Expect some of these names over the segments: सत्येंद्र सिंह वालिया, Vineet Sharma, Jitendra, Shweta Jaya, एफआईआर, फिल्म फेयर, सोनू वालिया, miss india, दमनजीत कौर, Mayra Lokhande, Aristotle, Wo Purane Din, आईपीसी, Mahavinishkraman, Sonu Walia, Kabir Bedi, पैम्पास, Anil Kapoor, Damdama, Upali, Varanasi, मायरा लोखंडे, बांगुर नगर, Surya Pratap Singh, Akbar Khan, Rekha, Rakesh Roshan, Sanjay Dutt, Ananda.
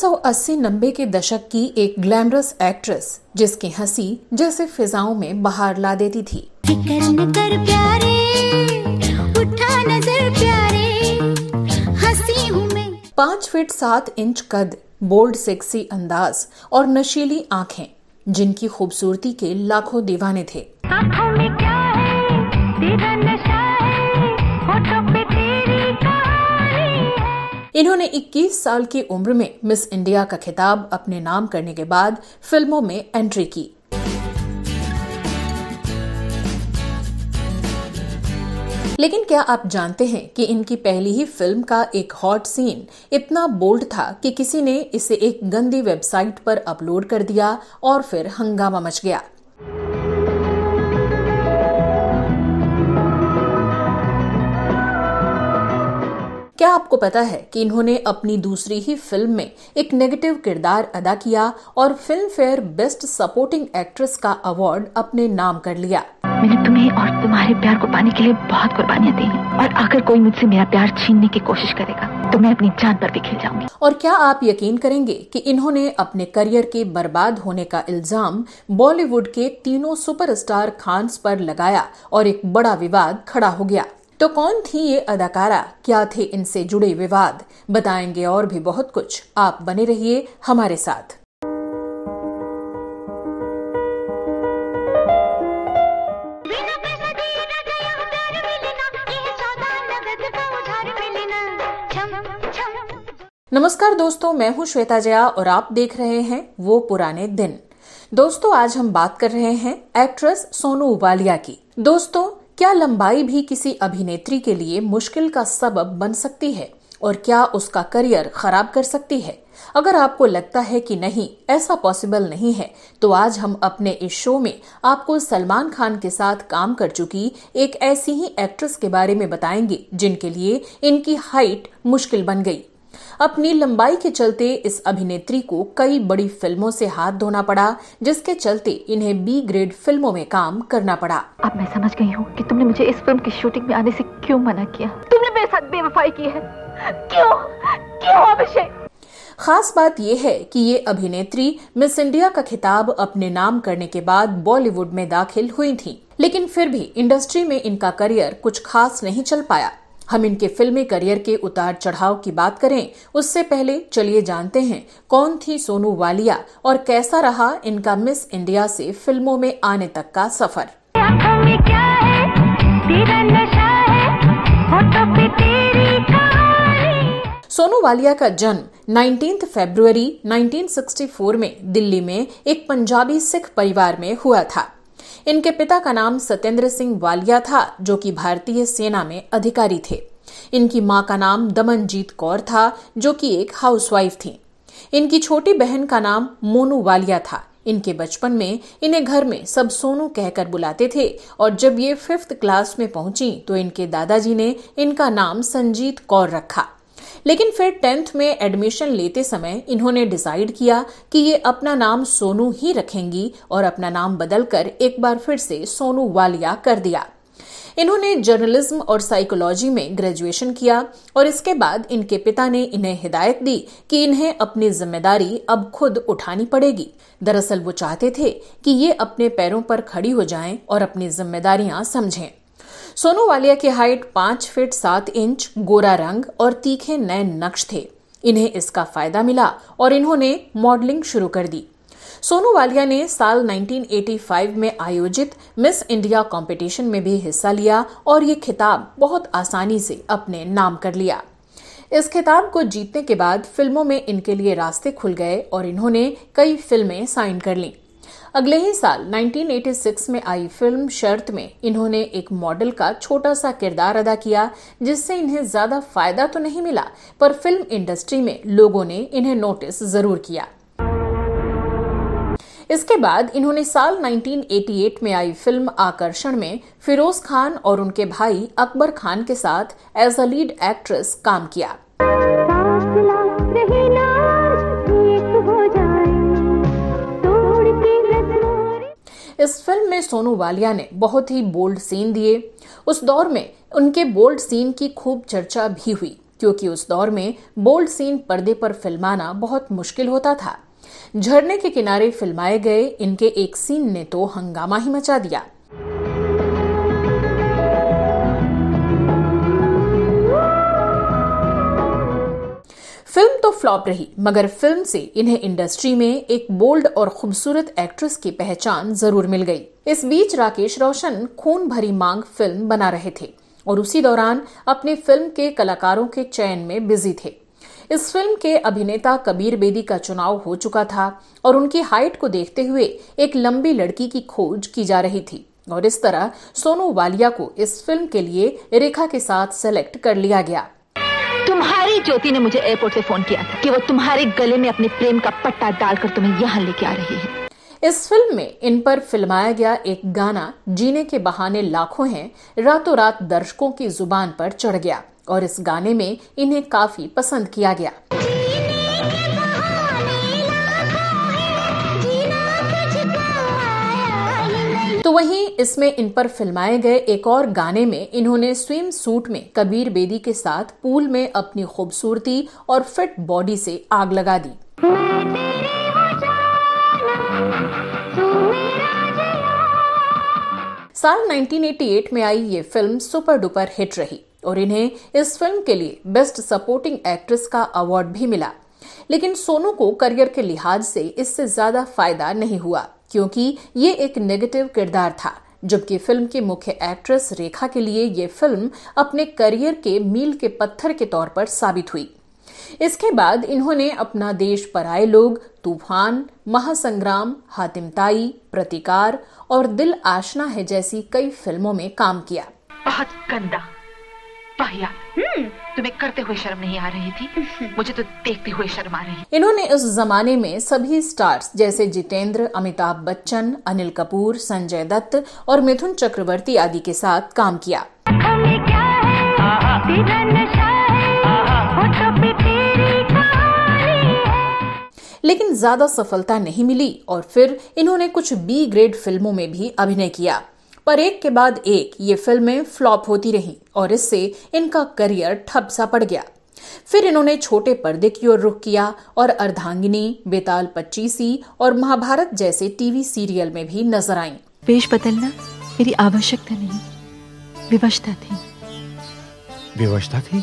1980-90 के दशक की एक ग्लैमरस एक्ट्रेस जिसकी हंसी जैसे फिजाओं में बहार ला देती थी। प्यारे, 5 फीट 7 इंच कद, बोल्ड सेक्सी अंदाज और नशीली आंखें जिनकी खूबसूरती के लाखों दीवाने थे। आँखों में क्या है, तेरा नशा है, होठों पे तेरी कहानी है। इन्होंने 21 साल की उम्र में मिस इंडिया का खिताब अपने नाम करने के बाद फिल्मों में एंट्री की। लेकिन क्या आप जानते हैं कि इनकी पहली ही फिल्म का एक हॉट सीन इतना बोल्ड था कि किसी ने इसे एक गंदी वेबसाइट पर अपलोड कर दिया और फिर हंगामा मच गया। क्या आपको पता है कि इन्होंने अपनी दूसरी ही फिल्म में एक नेगेटिव किरदार अदा किया और फिल्म फेयर best supporting actress का अवार्ड अपने नाम कर लिया। मैंने तुम्हें और तुम्हारे प्यार को पाने के लिए बहुत कुर्बानियां दी और अगर कोई मुझसे मेरा प्यार छीनने की कोशिश करेगा तो मैं अपनी जान पर भी खेल जाऊंगी। और क्या आप यकीन करेंगे कि इन्होंने अपने करियर के बर्बाद होने का इल्जाम बॉलीवुड के तीनों सुपरस्टार खान्स पर लगाया और एक बड़ा विवाद खड़ा हो गया। तो कौन थी ये अदाकारा, क्या थे इनसे जुड़े विवाद, बताएंगे और भी बहुत कुछ। आप बने रहिए हमारे साथ। नमस्कार दोस्तों, मैं हूं श्वेता जया और आप देख रहे हैं वो पुराने दिन। दोस्तों, आज हम बात कर रहे हैं एक्ट्रेस सोनू वालिया की। दोस्तों, क्या लंबाई भी किसी अभिनेत्री के लिए मुश्किल का सबब बन सकती है और क्या उसका करियर खराब कर सकती है? अगर आपको लगता है कि नहीं, ऐसा पॉसिबल नहीं है, तो आज हम अपने इस शो में आपको सलमान खान के साथ काम कर चुकी एक ऐसी ही एक्ट्रेस के बारे में बताएंगे जिनके लिए इनकी हाइट मुश्किल बन गई। अपनी लंबाई के चलते इस अभिनेत्री को कई बड़ी फिल्मों से हाथ धोना पड़ा, जिसके चलते इन्हें बी ग्रेड फिल्मों में काम करना पड़ा। अब मैं समझ गई हूँ कि तुमने मुझे इस फिल्म की शूटिंग में आने से क्यों मना किया। तुमने मेरे साथ बेवफाई की है, क्यों अभिषेक? खास बात यह है कि ये अभिनेत्री मिस इंडिया का खिताब अपने नाम करने के बाद बॉलीवुड में दाखिल हुई थी, लेकिन फिर भी इंडस्ट्री में इनका करियर कुछ खास नहीं चल पाया। हम इनके फिल्मी करियर के उतार चढ़ाव की बात करें, उससे पहले चलिए जानते हैं कौन थी सोनू वालिया और कैसा रहा इनका मिस इंडिया से फिल्मों में आने तक का सफर। सोनू वालिया का जन्म 19 फरवरी 1964 में दिल्ली में एक पंजाबी सिख परिवार में हुआ था। इनके पिता का नाम सत्येंद्र सिंह वालिया था, जो कि भारतीय सेना में अधिकारी थे। इनकी मां का नाम दमनजीत कौर था, जो कि एक हाउसवाइफ थी। इनकी छोटी बहन का नाम मोनू वालिया था। इनके बचपन में इन्हें घर में सब सोनू कहकर बुलाते थे और जब ये 5th क्लास में पहुंची तो इनके दादाजी ने इनका नाम संजीत कौर रखा। लेकिन फिर 10th में एडमिशन लेते समय इन्होंने डिसाइड किया कि ये अपना नाम सोनू ही रखेंगी और अपना नाम बदलकर एक बार फिर से सोनू वालिया कर दिया। इन्होंने जर्नलिज्म और साइकोलॉजी में ग्रेजुएशन किया और इसके बाद इनके पिता ने इन्हें हिदायत दी कि इन्हें अपनी जिम्मेदारी अब खुद उठानी पड़ेगी। दरअसल वो चाहते थे कि ये अपने पैरों पर खड़ी हो जाएं और अपनी जिम्मेदारियां समझें। सोनू वालिया की हाइट 5 फीट 7 इंच, गोरा रंग और तीखे नए नक्श थे। इन्हें इसका फायदा मिला और इन्होंने मॉडलिंग शुरू कर दी। सोनू वालिया ने साल 1985 में आयोजित मिस इंडिया कंपटीशन में भी हिस्सा लिया और ये खिताब बहुत आसानी से अपने नाम कर लिया। इस खिताब को जीतने के बाद फिल्मों में इनके लिए रास्ते खुल गए और इन्होंने कई फिल्में साइन कर लीं। अगले ही साल 1986 में आई फिल्म शर्त में इन्होंने एक मॉडल का छोटा सा किरदार अदा किया, जिससे इन्हें ज्यादा फायदा तो नहीं मिला पर फिल्म इंडस्ट्री में लोगों ने इन्हें नोटिस जरूर किया। इसके बाद इन्होंने साल 1988 में आई फिल्म आकर्षण में फिरोज खान और उनके भाई अकबर खान के साथ एज अ लीड एक्ट्रेस काम किया। इस फिल्म में सोनू वालिया ने बहुत ही बोल्ड सीन दिए। उस दौर में उनके बोल्ड सीन की खूब चर्चा भी हुई। क्योंकि उस दौर में बोल्ड सीन पर्दे पर फिल्माना बहुत मुश्किल होता था। झरने के किनारे फिल्माए गए इनके एक सीन ने तो हंगामा ही मचा दिया। फिल्म तो फ्लॉप रही, मगर फिल्म से इन्हें इंडस्ट्री में एक बोल्ड और खूबसूरत एक्ट्रेस की पहचान जरूर मिल गई। इस बीच राकेश रोशन खून भरी मांग फिल्म बना रहे थे और उसी दौरान अपने फिल्म के कलाकारों के चयन में बिजी थे। इस फिल्म के अभिनेता कबीर बेदी का चुनाव हो चुका था और उनकी हाइट को देखते हुए एक लंबी लड़की की खोज की जा रही थी और इस तरह सोनू वालिया को इस फिल्म के लिए रेखा के साथ सेलेक्ट कर लिया गया। तुम्हारी ज्योति ने मुझे एयरपोर्ट से फोन किया था कि वो तुम्हारे गले में अपने प्रेम का पट्टा डालकर तुम्हें यहाँ लेके आ रही है। इस फिल्म में इन पर फिल्माया गया एक गाना जीने के बहाने लाखों हैं रातों रात दर्शकों की जुबान पर चढ़ गया और इस गाने में इन्हें काफी पसंद किया गया। तो वहीं इसमें इन पर फिल्माए गए एक और गाने में इन्होंने स्विम सूट में कबीर बेदी के साथ पूल में अपनी खूबसूरती और फिट बॉडी से आग लगा दी। साल 1988 में आई ये फिल्म सुपर डुपर हिट रही और इन्हें इस फिल्म के लिए बेस्ट सपोर्टिंग एक्ट्रेस का अवार्ड भी मिला, लेकिन सोनू को करियर के लिहाज से इससे ज्यादा फायदा नहीं हुआ क्योंकि ये एक नेगेटिव किरदार था, जबकि फिल्म की मुख्य एक्ट्रेस रेखा के लिए ये फिल्म अपने करियर के मील के पत्थर के तौर पर साबित हुई। इसके बाद इन्होंने अपना देश पर आए लोग, तूफान, महासंग्राम, हातिमताई, प्रतिकार और दिल आशना है जैसी कई फिल्मों में काम किया। बहुत गंदा भैया, तुम्हें करते हुए शर्म नहीं आ रही थी? मुझे तो देखते हुए शर्म आ रही। इन्होंने उस जमाने में सभी स्टार्स जैसे जितेंद्र, अमिताभ बच्चन, अनिल कपूर, संजय दत्त और मिथुन चक्रवर्ती आदि के साथ काम किया। लेकिन ज्यादा सफलता नहीं मिली और फिर इन्होंने कुछ बी ग्रेड फिल्मों में भी अभिनय किया, पर एक के बाद एक ये फिल्में फ्लॉप होती रहीं और इससे इनका करियर ठप सा पड़ गया। फिर इन्होंने छोटे पर्दे की ओर रुख किया और अर्धांगिनी, बेताल 25वीं और महाभारत जैसे टीवी सीरियल में भी नजर आईं। पेश बदलना मेरी आवश्यकता नहीं, विवशता थी। विवशता थी?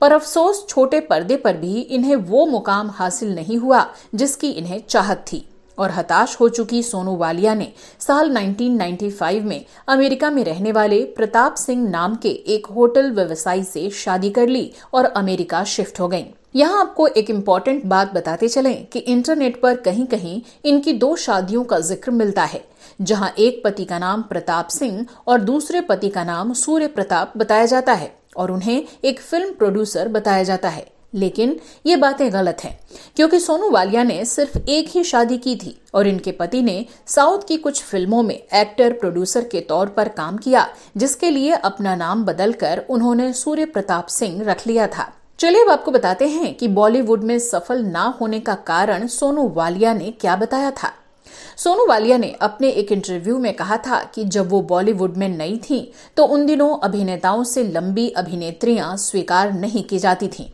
पर अफसोस छोटे पर्दे पर भी इन्हें वो मुकाम हासिल नहीं हुआ जिसकी इन्हें चाहत थी और हताश हो चुकी सोनू वालिया ने साल 1995 में अमेरिका में रहने वाले प्रताप सिंह नाम के एक होटल व्यवसायी से शादी कर ली और अमेरिका शिफ्ट हो गईं। यहाँ आपको एक इम्पोर्टेंट बात बताते चलें कि इंटरनेट पर कहीं कहीं इनकी दो शादियों का जिक्र मिलता है, जहाँ एक पति का नाम प्रताप सिंह और दूसरे पति का नाम सूर्य प्रताप बताया जाता है और उन्हें एक फिल्म प्रोड्यूसर बताया जाता है। लेकिन ये बातें गलत हैं क्योंकि सोनू वालिया ने सिर्फ एक ही शादी की थी और इनके पति ने साउथ की कुछ फिल्मों में एक्टर प्रोड्यूसर के तौर पर काम किया, जिसके लिए अपना नाम बदलकर उन्होंने सूर्य प्रताप सिंह रख लिया था। चलिए अब आपको बताते हैं कि बॉलीवुड में सफल ना होने का कारण सोनू वालिया ने क्या बताया था। सोनू वालिया ने अपने एक इंटरव्यू में कहा था कि जब वो बॉलीवुड में नई थीं तो उन दिनों अभिनेताओं से लंबी अभिनेत्रियां स्वीकार नहीं की जाती थीं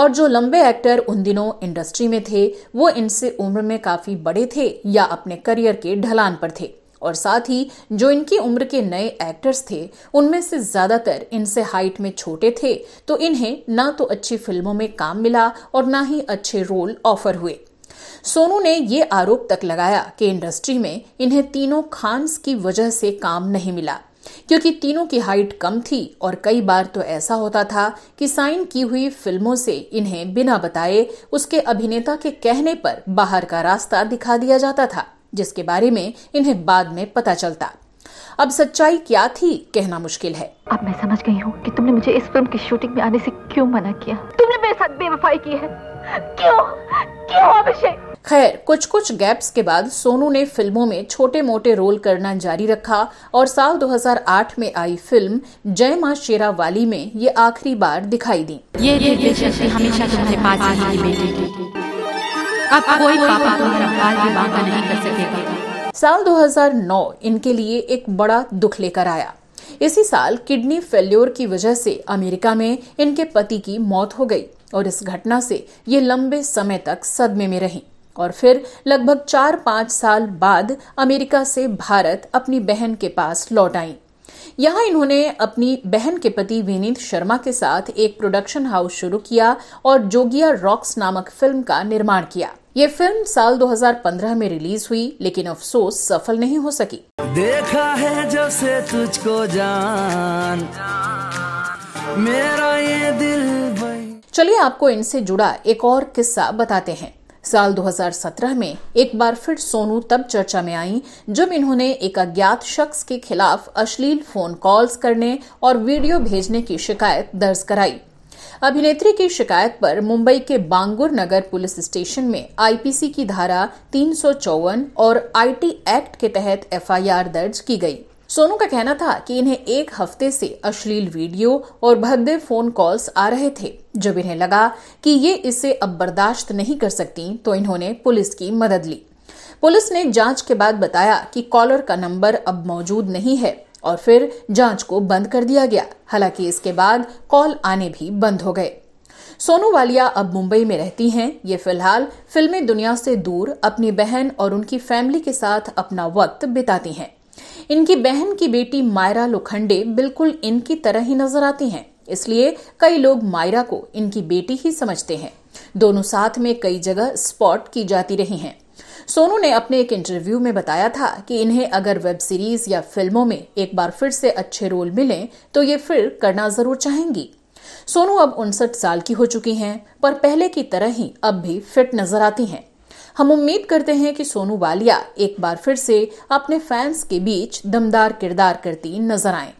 और जो लंबे एक्टर उन दिनों इंडस्ट्री में थे वो इनसे उम्र में काफी बड़े थे या अपने करियर के ढलान पर थे और साथ ही जो इनकी उम्र के नए एक्टर्स थे उनमें से ज्यादातर इनसे हाइट में छोटे थे, तो इन्हें ना तो अच्छी फिल्मों में काम मिला और ना ही अच्छे रोल ऑफर हुए। सोनू ने ये आरोप तक लगाया कि इंडस्ट्री में इन्हें तीनों खान्स की वजह से काम नहीं मिला क्योंकि तीनों की हाइट कम थी और कई बार तो ऐसा होता था कि साइन की हुई फिल्मों से इन्हें बिना बताए उसके अभिनेता के कहने पर बाहर का रास्ता दिखा दिया जाता था, जिसके बारे में इन्हें बाद में पता चलता। अब सच्चाई क्या थी कहना मुश्किल है। अब मैं समझ गई हूँ कि तुमने मुझे इस फिल्म की शूटिंग में आने से क्यों मना किया। तुमने मेरे साथ बेवफाई की है, क्यों क्यों अभिषेक? खैर, कुछ कुछ गैप्स के बाद सोनू ने फिल्मों में छोटे मोटे रोल करना जारी रखा और साल 2008 में आई फिल्म जय मां शेरावाली में ये आखिरी बार दिखाई दी। ये हमेशा तुम्हारे पास रहेगी बेटी, अब कोई पापा तुम्हारा बाल भी बांका नहीं कर सकेगा। साल 2009 इनके लिए एक बड़ा दुख लेकर आया इसी साल किडनी फेल्योर की वजह से अमेरिका में इनके पति की मौत हो गई और इस घटना से ये लंबे समय तक सदमे में रहीं और फिर लगभग 4-5 साल बाद अमेरिका से भारत अपनी बहन के पास लौट आईं। यहाँ इन्होंने अपनी बहन के पति विनीत शर्मा के साथ एक प्रोडक्शन हाउस शुरू किया और जोगिया रॉक्स नामक फिल्म का निर्माण किया। ये फिल्म साल 2015 में रिलीज हुई लेकिन अफसोस सफल नहीं हो सकी। देखा है जब से तुझको जान मेरा ये दिल। चलिए आपको इनसे जुड़ा एक और किस्सा बताते हैं। साल 2017 में एक बार फिर सोनू तब चर्चा में आई जब इन्होंने एक अज्ञात शख्स के खिलाफ अश्लील फोन कॉल्स करने और वीडियो भेजने की शिकायत दर्ज कराई। अभिनेत्री की शिकायत पर मुंबई के बांगुर नगर पुलिस स्टेशन में आईपीसी की धारा 354 और आईटी एक्ट के तहत एफआईआर दर्ज की गई। सोनू का कहना था कि इन्हें 1 हफ्ते से अश्लील वीडियो और भद्दे फोन कॉल्स आ रहे थे। जब इन्हें लगा कि ये इसे अब बर्दाश्त नहीं कर सकती तो इन्होंने पुलिस की मदद ली। पुलिस ने जांच के बाद बताया कि कॉलर का नंबर अब मौजूद नहीं है और फिर जांच को बंद कर दिया गया। हालांकि इसके बाद कॉल आने भी बंद हो गए। सोनू वालिया अब मुंबई में रहती हैं। ये फिलहाल फिल्मी दुनिया से दूर अपनी बहन और उनकी फैमिली के साथ अपना वक्त बिताती हैं। इनकी बहन की बेटी मायरा लोखंडे बिल्कुल इनकी तरह ही नजर आती हैं, इसलिए कई लोग मायरा को इनकी बेटी ही समझते हैं। दोनों साथ में कई जगह स्पॉट की जाती रही हैं। सोनू ने अपने एक इंटरव्यू में बताया था कि इन्हें अगर वेब सीरीज या फिल्मों में एक बार फिर से अच्छे रोल मिलें तो ये फिर करना जरूर चाहेंगी। सोनू अब 59 साल की हो चुकी हैं पर पहले की तरह ही अब भी फिट नजर आती हैं। हम उम्मीद करते हैं कि सोनू वालिया एक बार फिर से अपने फैंस के बीच दमदार किरदार करती नजर आएं।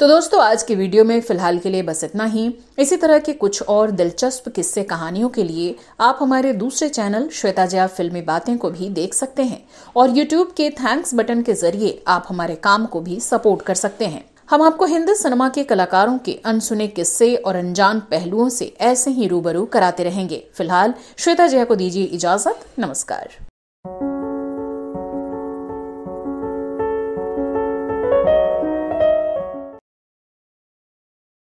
तो दोस्तों आज के वीडियो में फिलहाल के लिए बस इतना ही। इसी तरह के कुछ और दिलचस्प किस्से कहानियों के लिए आप हमारे दूसरे चैनल श्वेता जया फिल्मी बातें को भी देख सकते हैं और यूट्यूब के थैंक्स बटन के जरिए आप हमारे काम को भी सपोर्ट कर सकते हैं। हम आपको हिंदी सिनेमा के कलाकारों के अनसुने किस्से और अनजान पहलुओं से ऐसे ही रूबरू कराते रहेंगे। फिलहाल श्वेता जया को दीजिए इजाजत। नमस्कार।